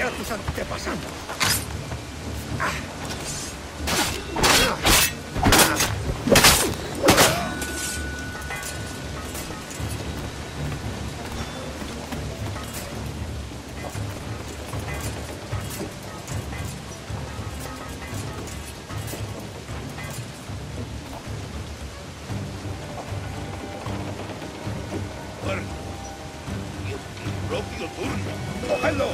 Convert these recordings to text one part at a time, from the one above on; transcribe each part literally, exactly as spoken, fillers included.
A tus antepasados. Bueno, yo propio turno. ¡Cógelo!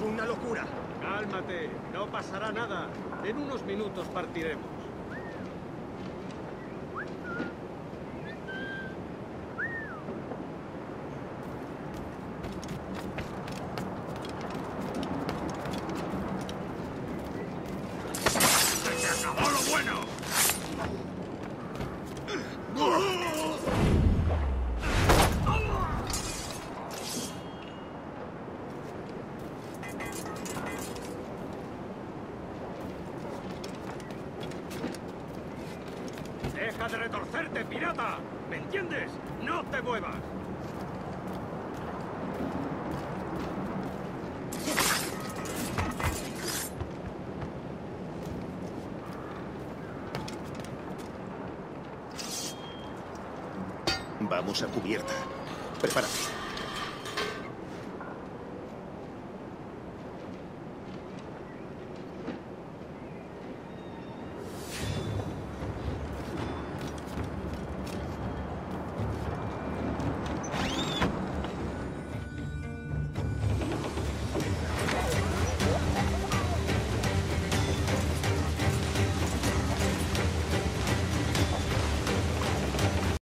es una locura. Cálmate, no pasará nada. En unos minutos partiremos. ¡Deja de retorcerte, pirata! ¿Me entiendes? ¡No te muevas! Vamos a cubierta. Prepárate.